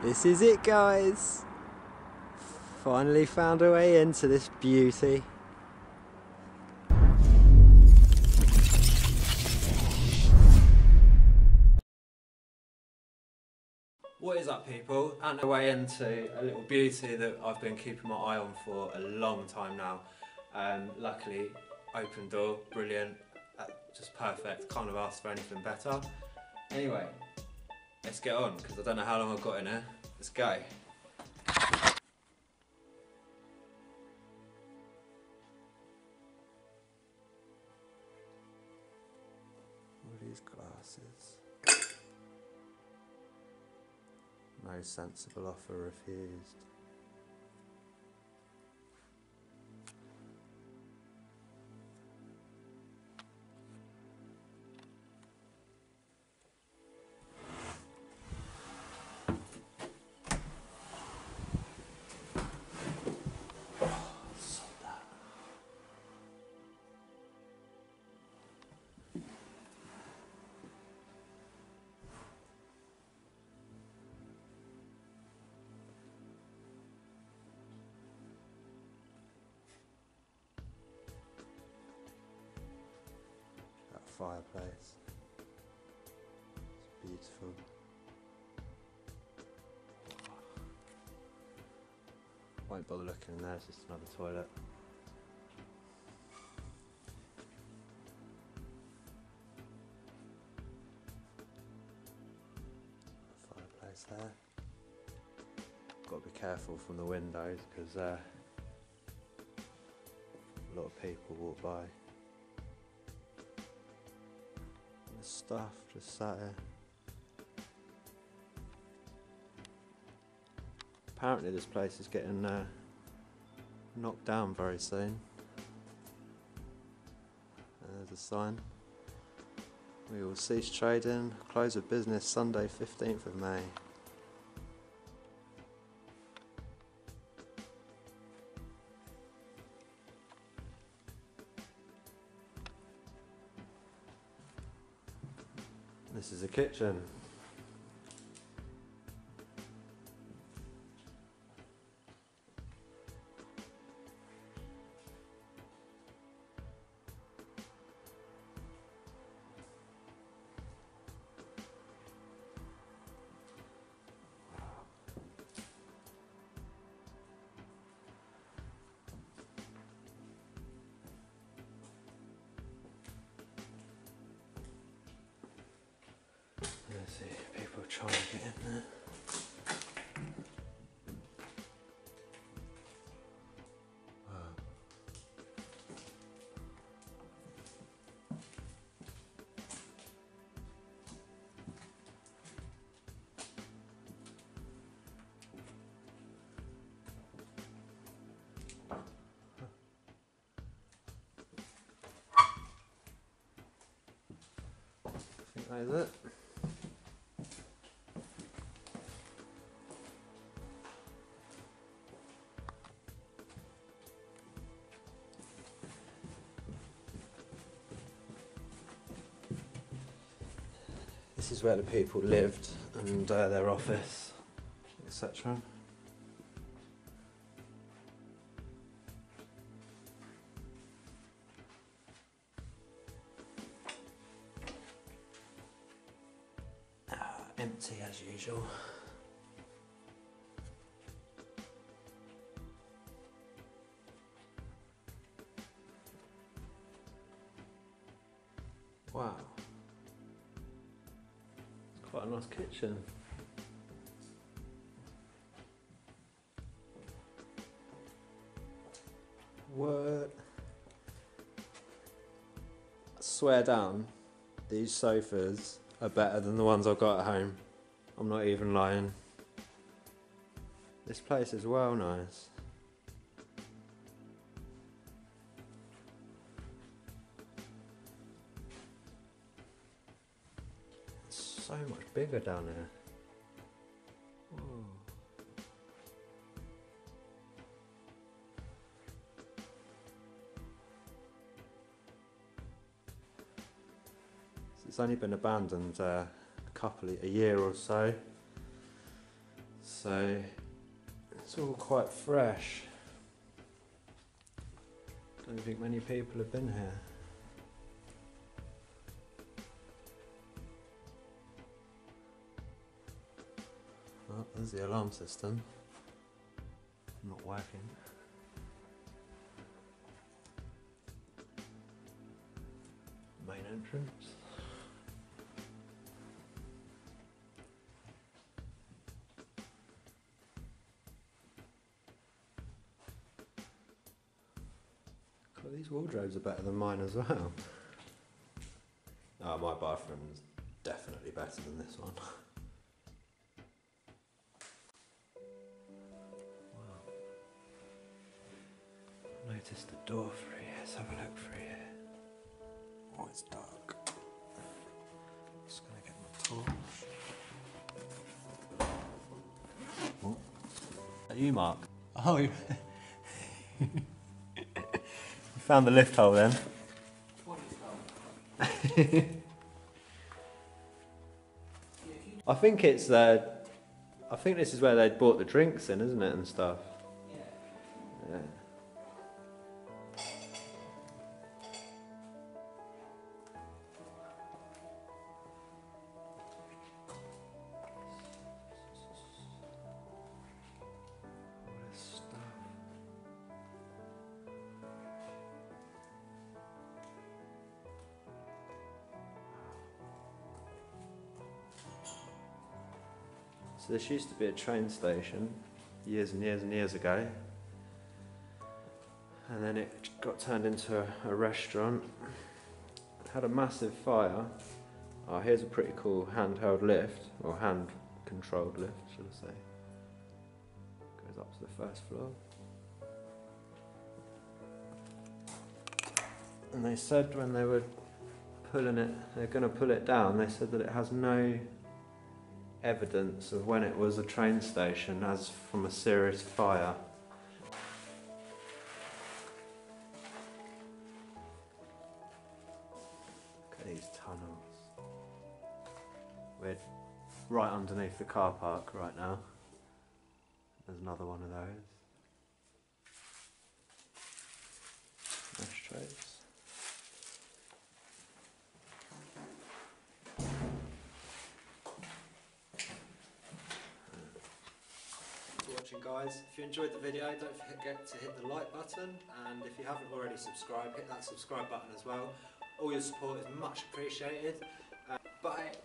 This is it, guys. Finally found a way into this beauty. What is up, people? And a way into a little beauty that I've been keeping my eye on for a long time now. Luckily, open door, brilliant, just perfect. Can't have asked for anything better. Anyway, let's get on because I don't know how long I've got in here. Let's go. What are these glasses? No sensible offer refused. Fireplace. It's beautiful. Won't bother looking in there, it's just another toilet. Fireplace there. Got to be careful from the windows because a lot of people walk by. Stuff just sat here. Apparently this place is getting knocked down very soon. There's a sign. We will cease trading, close of business Sunday 15th of May. This is a kitchen. See, people trying to get in there. I think that is it. This is where the people lived and their office, etc. Empty as usual. Wow. Quite a nice kitchen. What? I swear down, these sofas are better than the ones I've got at home. I'm not even lying. This place is well nice. So much bigger down there. Whoa. So it's only been abandoned a year or so. So it's all quite fresh. I don't think many people have been here. Oh, there's the alarm system. Not working. Main entrance. God, these wardrobes are better than mine as well. Oh, my bathroom's definitely better than this one. Notice the door through here, let's have a look through here. Oh, it's dark. I'm just going to get my torch. Oh. Is that you, Mark? Oh, you found the lift hole then. What is that? I think it's their... I think this is where they bought the drinks in, isn't it, and stuff? Yeah. Yeah. So this used to be a train station years and years and years ago, and then it got turned into a restaurant. It had a massive fire. Oh, here's a pretty cool handheld lift, or hand controlled lift, should I say. Goes up to the first floor. And they said when they were pulling it, they're going to pull it down, they said that it has no evidence of when it was a train station as from a serious fire. Look at these tunnels. We're right underneath the car park right now. There's another one of those. Ashtrays. Guys, if you enjoyed the video, don't forget to hit the like button, and if you haven't already subscribed, hit that subscribe button as well. All your support is much appreciated. Bye.